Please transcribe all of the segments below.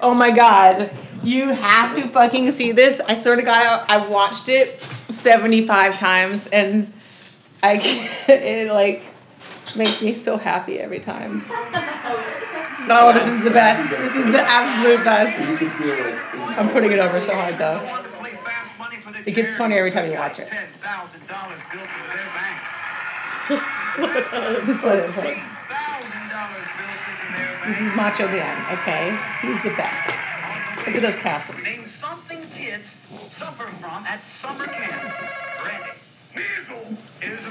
Oh my God, you have to fucking see this. I swear to God, I watched it 75 times and I can't, it like makes me so happy every time. Oh, this is the best. This is the absolute best. I'm putting it over so hard though. It gets funnier every time you watch it. Just let it play. This is Macho Man, okay? He's the best. Look at those tassels. Name something kids suffer from at summer camp. Brandy. Measles is a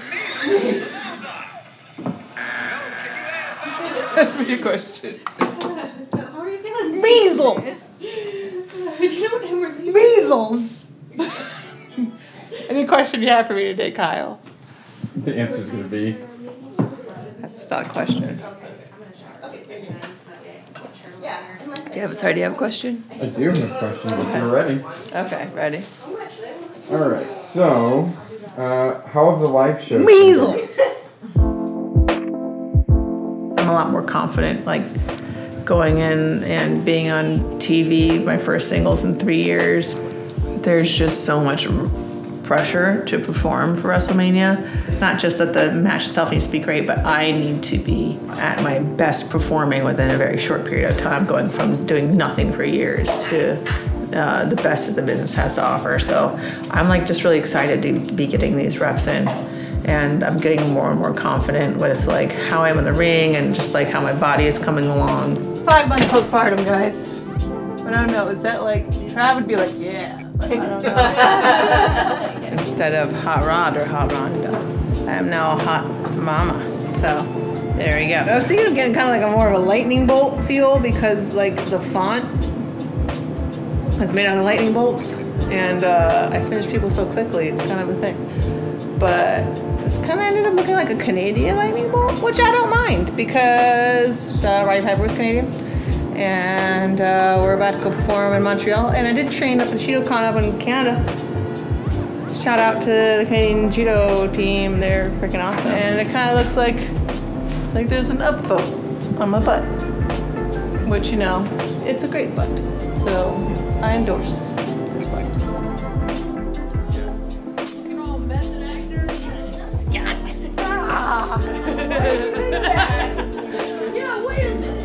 measles. That's for your question. So how are you feeling? Measles! You don't know where measles! Any question you have for me today, Kyle? The answer's gonna be. That's not a question. Sorry, do you have a question? I do have a question, if you're ready. Okay, ready. All right, so, how have the live shows... Measles! I'm a lot more confident, like, going in and being on TV, my first singles in 3 years. There's just so much pressure to perform for WrestleMania. It's not just that the match itself needs to be great, but I need to be at my best performing within a very short period of time, going from doing nothing for years to the best that the business has to offer. So I'm like just really excited to be getting these reps in, and I'm getting more and more confident with like how I am in the ring and just like how my body is coming along. 5 months postpartum, guys. But I don't know, is that like, Trav would be like, yeah. I don't know. Instead of Hot Rod or Hot Ronda, I am now a Hot Mama. So there we go. I was thinking of getting kind of like a more of a lightning bolt feel, because like the font is made out of lightning bolts, and I finish people so quickly, it's kind of a thing. But it's kind of ended up looking like a Canadian lightning bolt, which I don't mind, because Roddy Piper was Canadian. And we're about to go perform in Montreal. And I did train up the Judo Con up in Canada. Shout out to the Canadian Judo team. They're freaking awesome. And it kind of looks like there's an upvote on my butt, which, you know, it's a great butt. So I endorse this butt. You can all mess an actor. Yeah, wait a minute.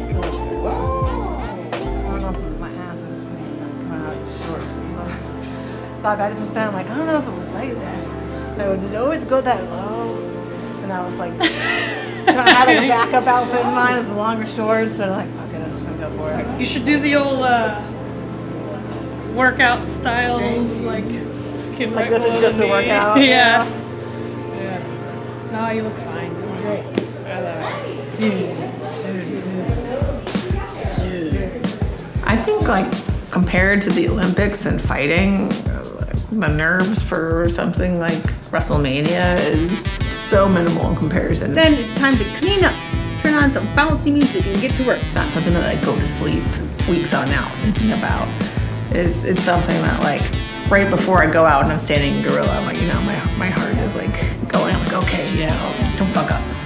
So I got it first down, I'm like, I don't know if it was like that. No, did it always go that low? And I was like, I had a backup outfit in mind, it was longer shorts, so I'm like, fuck it, I'm just gonna go for it. You should do the old workout style, like, Kim like this is just a workout. Yeah. Yeah. No, you look fine. Great. I think, like, compared to the Olympics and fighting, the nerves for something like WrestleMania is so minimal in comparison. Then it's time to clean up, turn on some bouncy music and get to work. It's not something that I go to sleep weeks on now thinking about. It's something that like right before I go out and I'm standing in gorilla, I'm like, you know, my heart is like going, I'm like, okay, you know, don't fuck up.